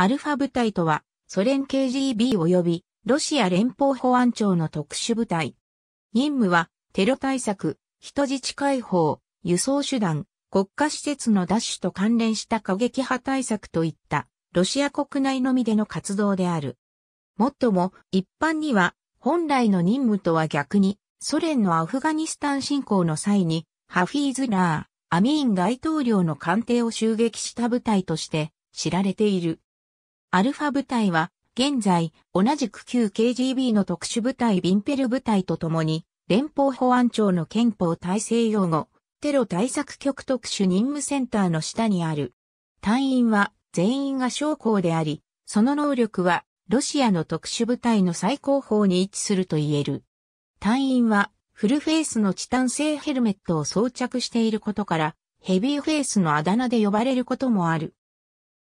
アルファ部隊とは、ソ連 KGB 及びロシア連邦保安庁の特殊部隊。任務は、テロ対策、人質解放、輸送手段、国家施設の奪取と関連した過激派対策といった、ロシア国内のみでの活動である。もっとも、一般には、本来の任務とは逆に、ソ連のアフガニスタン侵攻の際に、ハフィーズ・ラー、アミーン大統領の官邸を襲撃した部隊として知られている。アルファ部隊は、現在、同じく旧 KGB の特殊部隊ビンペル部隊とともに、連邦保安庁の憲法体制擁護、テロ対策局特殊任務センターの下にある。隊員は全員が将校であり、その能力はロシアの特殊部隊の最高峰に位置すると言える。隊員はフルフェイスのチタン製ヘルメットを装着していることから、ヘビーフェイスのあだ名で呼ばれることもある。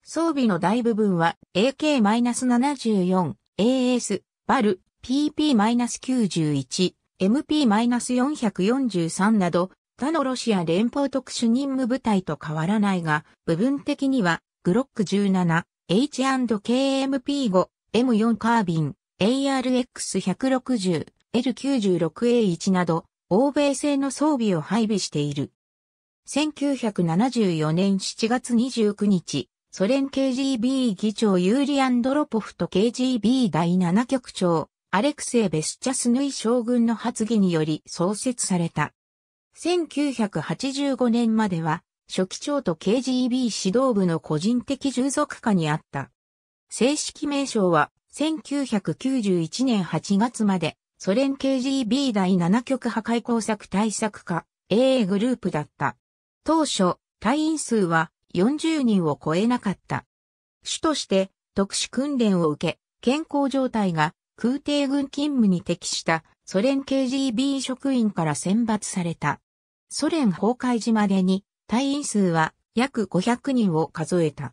装備の大部分は AK-74、AS、Val、PP-91、MP-443 など他のロシア連邦特殊任務部隊と変わらないが、部分的にはグロック17、H&K MP5、M4 カービン、ARX160、L96A1 など欧米製の装備を配備している。1974年7月29日、ソ連 KGB 議長ユーリ・アンドロポフと KGB 第7局長、アレクセイ・ベスチャスヌイ将軍の発議により創設された。1985年までは、書記長と KGB 指導部の個人的従属下にあった。正式名称は、1991年8月まで、ソ連 KGB 第7局破壊工作対策課、AA グループだった。当初、隊員数は40人を超えなかった。主として特殊訓練を受け、健康状態が空挺軍勤務に適したソ連 KGB 職員から選抜された。ソ連崩壊時までに隊員数は約500人を数えた。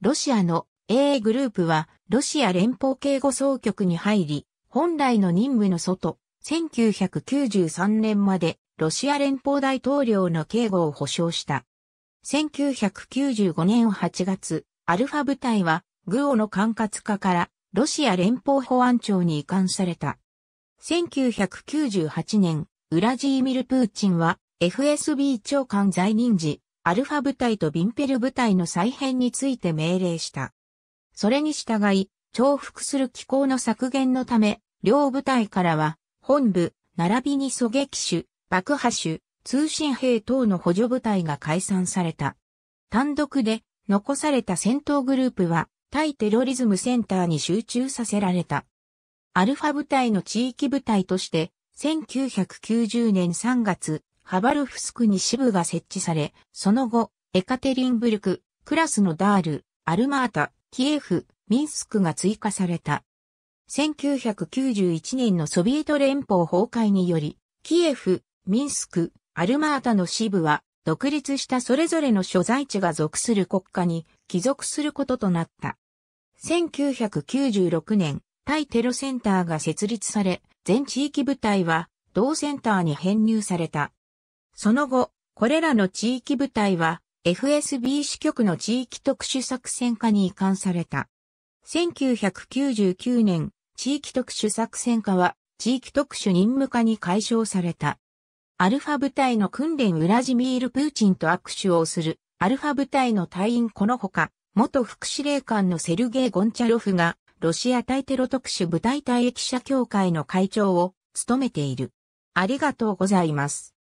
ロシアの AA グループはロシア連邦警護総局に入り、本来の任務の外、1993年までロシア連邦大統領の警護を保障した。1995年8月、アルファ部隊はGUOの管轄下からロシア連邦保安庁に移管された。1998年、ウラジーミル・プーチンは FSB 長官在任時、アルファ部隊とビンペル部隊の再編について命令した。それに従い、重複する機構の削減のため、両部隊からは本部、並びに狙撃手、爆破手、通信兵等の補助部隊が解散された。単独で残された戦闘グループは対テロリズムセンターに集中させられた。アルファ部隊の地域部隊として1990年3月、ハバロフスクに支部が設置され、その後、エカテリンブルク、クラスノダール、アルマータ、キエフ、ミンスクが追加された。1991年のソビエト連邦崩壊により、キエフ、ミンスク、アルマータの支部は、独立したそれぞれの所在地が属する国家に帰属することとなった。1996年、対テロセンターが設立され、全地域部隊は、同センターに編入された。その後、これらの地域部隊は、FSB 支局の地域特殊作戦課に移管された。1999年、地域特殊作戦課は、地域特殊任務課に改称された。アルファ部隊の訓練ウラジミール・プーチンと握手をするアルファ部隊の隊員このほか、元副司令官のセルゲイ・ゴンチャロフが、ロシア対テロ特殊部隊退役者協会の会長を務めている。ありがとうございます。